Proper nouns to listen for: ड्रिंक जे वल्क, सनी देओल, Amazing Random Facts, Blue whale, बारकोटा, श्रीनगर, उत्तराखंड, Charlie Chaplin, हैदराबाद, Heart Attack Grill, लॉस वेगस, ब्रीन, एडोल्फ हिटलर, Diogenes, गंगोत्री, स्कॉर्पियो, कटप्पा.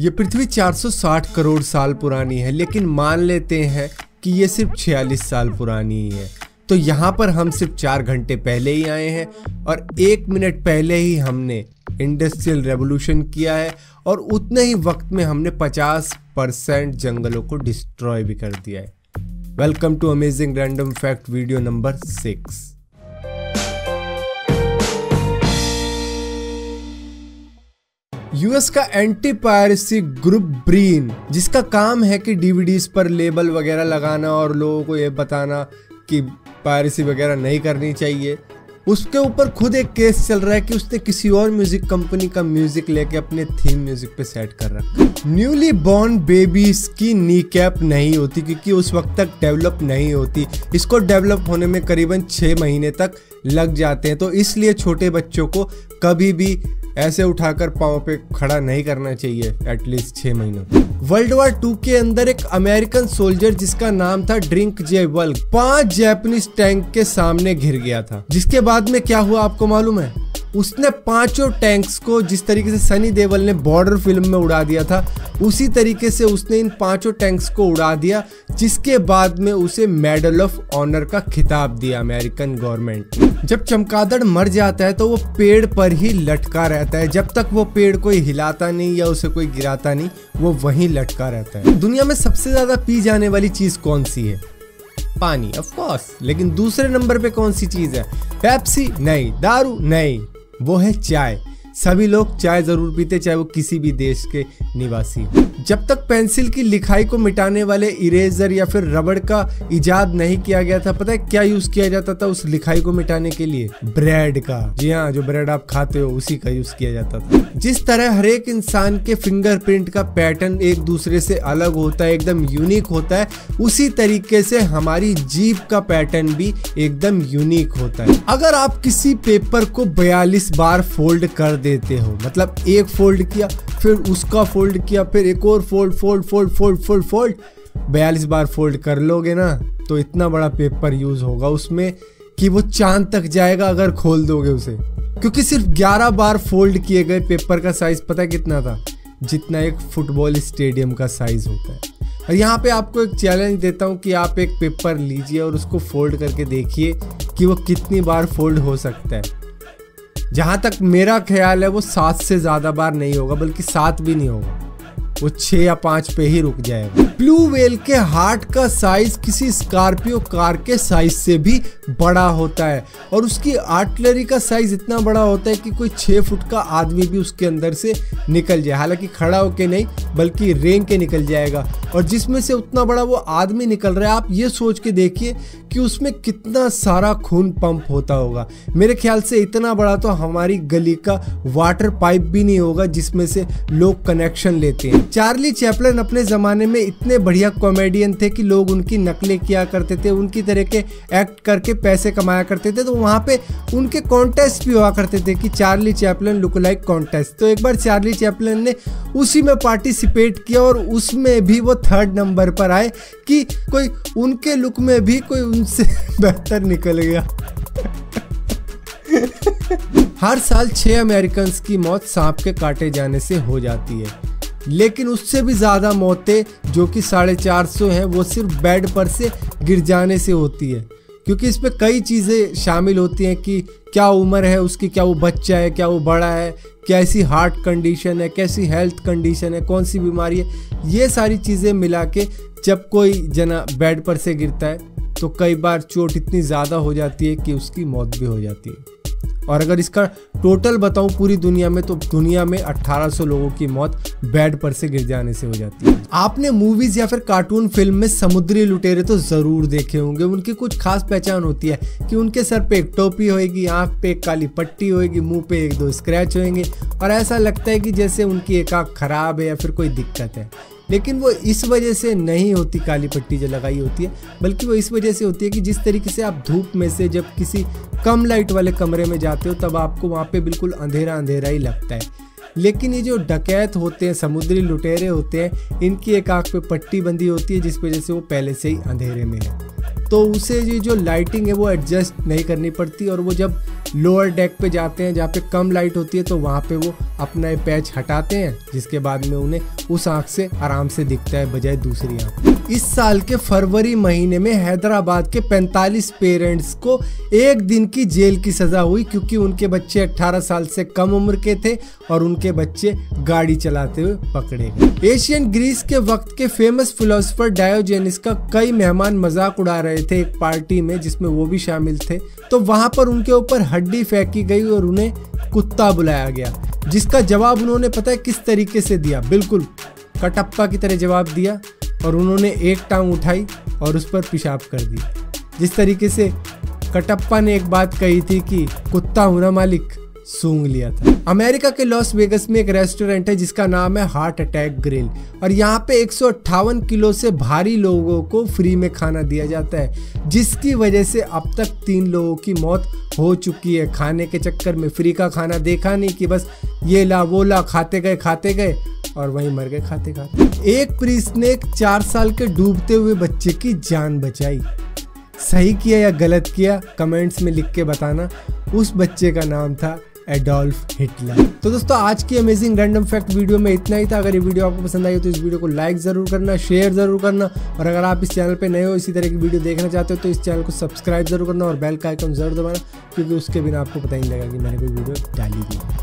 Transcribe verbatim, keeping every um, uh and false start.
ये पृथ्वी चार सौ साठ करोड़ साल पुरानी है, लेकिन मान लेते हैं कि ये सिर्फ छियालीस साल पुरानी है। तो यहाँ पर हम सिर्फ चार घंटे पहले ही आए हैं और एक मिनट पहले ही हमने इंडस्ट्रियल रेवोल्यूशन किया है और उतने ही वक्त में हमने पचास परसेंट जंगलों को डिस्ट्रॉय भी कर दिया है। Welcome to amazing random fact video number six. US का एंटी पायरेसी ग्रुप ब्रीन, जिसका काम है कि डीवीडीज पर लेबल वगैरह लगाना और लोगों को ये बताना कि पायरेसी वगैरह नहीं करनी चाहिए, उसके ऊपर खुद एक केस चल रहा है कि उसने किसी और म्यूजिक कंपनी का म्यूजिक लेके अपने थीम म्यूजिक पे सेट कर रखा। न्यूली बॉर्न बेबीज की नी कैप नहीं होती क्योंकि उस वक्त तक डेवलप नहीं होती, इसको डेवलप होने में करीबन छः महीने तक लग जाते हैं। तो इसलिए छोटे बच्चों को कभी भी ऐसे उठाकर पाँव पे खड़ा नहीं करना चाहिए एटलीस्ट छः महीनों। वर्ल्ड वार टू के अंदर एक अमेरिकन सोल्जर जिसका नाम था ड्रिंक जे वल्क पांच जैपनीज टैंक के सामने घिर गया था, जिसके बाद में क्या हुआ आपको मालूम है? उसने पांचों टैंक्स को, जिस तरीके से सनी देओल ने बॉर्डर फिल्म में उड़ा दिया था, उसी तरीके से उसने इन पांचों टैंक्स को उड़ा दिया, जिसके बाद में उसे मेडल ऑफ ऑनर का खिताब दिया अमेरिकन गवर्नमेंट ने। जब चमगादड़ मर जाता है तो वो पेड़ पर ही लटका रहता है, जब तक वो पेड़ कोई हिलाता नहीं या उसे कोई गिराता नहीं वो वहीं लटका रहता है। दुनिया में सबसे ज्यादा पी जाने वाली चीज कौन सी है? पानी, ऑफ कोर्स। लेकिन दूसरे नंबर पे कौन सी चीज है? पेप्सी नहीं, दारू नहीं, वो है चाय। सभी लोग चाय जरूर पीते, चाहे वो किसी भी देश के निवासी। जब तक पेंसिल की लिखाई को मिटाने वाले इरेजर या फिर रबड़ का इजाद नहीं किया गया था, पता है क्या यूज किया जाता था उस लिखाई को मिटाने के लिए? ब्रेड का। जी हाँ, जो ब्रेड आप खाते हो उसी का यूज किया जाता था। जिस तरह हर एक इंसान के फिंगरप्रिंट का पैटर्न एक दूसरे से अलग होता है, एकदम यूनिक होता है, उसी तरीके से हमारी जीभ का पैटर्न भी एकदम यूनिक होता है। अगर आप किसी पेपर को बयालीस बार फोल्ड कर देते हो, मतलब एक फोल्ड किया फिर उसका फोल्ड किया फिर एक और fold fold fold fold fold fold बयालीस बार फोल्ड कर लोगे ना, तो इतना बड़ा पेपर यूज होगा उसमें कि वो चांद तक जाएगा अगर खोल दोगे उसे, क्योंकि सिर्फ ग्यारह बार फोल्ड किए गए पेपर का साइज पता कितना था? जितना एक फुटबॉल स्टेडियम का साइज होता है। और यहाँ पे आपको एक चैलेंज देता हूँ कि आप एक पेपर लीजिए और उसको फोल्ड करके देखिए कि वो कितनी बार फोल्ड हो सकता है। जहाँ तक मेरा ख्याल है वो सात से ज़्यादा बार नहीं होगा, बल्कि सात भी नहीं होगा, वो छः या पाँच पे ही रुक जाएगा। ब्लू व्हेल के हार्ट का साइज किसी स्कॉर्पियो कार के साइज से भी बड़ा होता है और उसकी आर्टिलरी का साइज इतना बड़ा होता है कि कोई छः फुट का आदमी भी उसके अंदर से निकल जाए, हालांकि खड़ा होके नहीं बल्कि रेंग के निकल जाएगा। और जिसमें से उतना बड़ा वो आदमी निकल रहा है, आप ये सोच के देखिए कि उसमें कितना सारा खून पंप होता होगा। मेरे ख्याल से इतना बड़ा तो हमारी गली का वाटर पाइप भी नहीं होगा जिसमें से लोग कनेक्शन लेते हैं। चार्ली चैपलिन अपने ज़माने में इतने बढ़िया कॉमेडियन थे कि लोग उनकी नकलें किया करते थे, उनकी तरह के एक्ट करके पैसे कमाया करते थे। तो वहाँ पे उनके कॉन्टेस्ट भी हुआ करते थे कि चार्ली चैपलिन लुकलाइक कॉन्टेस्ट। तो एक बार चार्ली चैपलिन ने उसी में पार्टिसिपेट किया और उसमें भी वो थर्ड नंबर पर आए कि कोई उनके लुक में भी कोई उनसे बेहतर निकल गया। हर साल छः अमेरिकन की मौत सांप के काटे जाने से हो जाती है, लेकिन उससे भी ज़्यादा मौतें, जो कि साढ़े चार सौ हैं, वो सिर्फ बेड पर से गिर जाने से होती है, क्योंकि इसमें कई चीज़ें शामिल होती हैं कि क्या उम्र है उसकी, क्या वो बच्चा है, क्या वो बड़ा है, कैसी हार्ट कंडीशन है, कैसी हेल्थ कंडीशन है, कौन सी बीमारी है, ये सारी चीज़ें मिला के जब कोई जना बेड पर से गिरता है तो कई बार चोट इतनी ज़्यादा हो जाती है कि उसकी मौत भी हो जाती है। और अगर इसका टोटल बताऊं पूरी दुनिया में, तो दुनिया में अठारह सौ लोगों की मौत बेड पर से गिर जाने से हो जाती है। आपने मूवीज या फिर कार्टून फिल्म में समुद्री लुटेरे तो ज़रूर देखे होंगे। उनकी कुछ खास पहचान होती है कि उनके सर पे एक टोपी होएगी, आँख पे एक काली पट्टी होएगी, मुंह पे एक दो स्क्रैच होएंगे और ऐसा लगता है कि जैसे उनकी एक आँख खराब है या फिर कोई दिक्कत है। लेकिन वो इस वजह से नहीं होती काली पट्टी जो लगाई होती है, बल्कि वो इस वजह से होती है कि जिस तरीके से आप धूप में से जब किसी कम लाइट वाले कमरे में जाते हो तब आपको वहाँ पे बिल्कुल अंधेरा अंधेरा ही लगता है। लेकिन ये जो डकैत होते हैं, समुद्री लुटेरे होते हैं, इनकी एक आँख पे पट्टी बंधी होती है जिस वजह से वो पहले से ही अंधेरे में है, तो उसे ये जो लाइटिंग है वो एडजस्ट नहीं करनी पड़ती और वो जब लोअर डेक पे जाते हैं जहाँ पे कम लाइट होती है, तो वहाँ पे वो अपना ये पैच हटाते हैं, जिसके बाद में उन्हें उस आँख से आराम से दिखता है बजाय दूसरी आँख। इस साल के फरवरी महीने में हैदराबाद के पैंतालीस पेरेंट्स को एक दिन की जेल की सज़ा हुई, क्योंकि उनके बच्चे अठारह साल से कम उम्र के थे और उनके बच्चे गाड़ी चलाते हुए पकड़े गए। एशियन ग्रीस के वक्त के फेमस फिलोसोफर डायोजेनिस का कई मेहमान मजाक उड़ा रहे थे एक पार्टी में जिसमें वो भी शामिल थे, तो वहाँ पर उनके ऊपर हड्डी फेंकी गई और उन्हें कुत्ता बुलाया गया, जिसका जवाब उन्होंने पता है किस तरीके से दिया, बिल्कुल कटप्पा की तरह जवाब दिया, और उन्होंने एक टांग उठाई और उस पर पेशाब कर दी। जिस तरीके से कटप्पा ने एक बात कही थी कि कुत्ता हूं ना मालिक, सूंघ लिया था। अमेरिका के लॉस वेगस में एक रेस्टोरेंट है जिसका नाम है हार्ट अटैक ग्रिल, और यहाँ पे एक सौ अट्ठावन किलो से भारी लोगों को फ्री में खाना दिया जाता है, जिसकी वजह से अब तक तीन लोगों की मौत हो चुकी है। खाने के चक्कर में फ्री का खाना देखा नहीं कि बस ये ला वो ला, खाते गए खाते गए और वहीं मर गए खाते खाते। एक प्रीस्ट ने एक चार साल के डूबते हुए बच्चे की जान बचाई। सही किया या गलत किया, कमेंट्स में लिख के बताना। उस बच्चे का नाम था एडोल्फ हिटलर। तो दोस्तों, आज की अमेजिंग रैंडम फैक्ट वीडियो में इतना ही था। अगर ये वीडियो आपको पसंद आई हो तो इस वीडियो को लाइक ज़रूर करना, शेयर ज़रूर करना, और अगर आप इस चैनल पे नए हो, इसी तरह की वीडियो देखना चाहते हो तो इस चैनल को सब्सक्राइब जरूर करना और बेल का आइकन जरूर दबाना, क्योंकि उसके बिना आपको पता ही नहीं लगेगा कि मैंने कोई वीडियो डाली थी।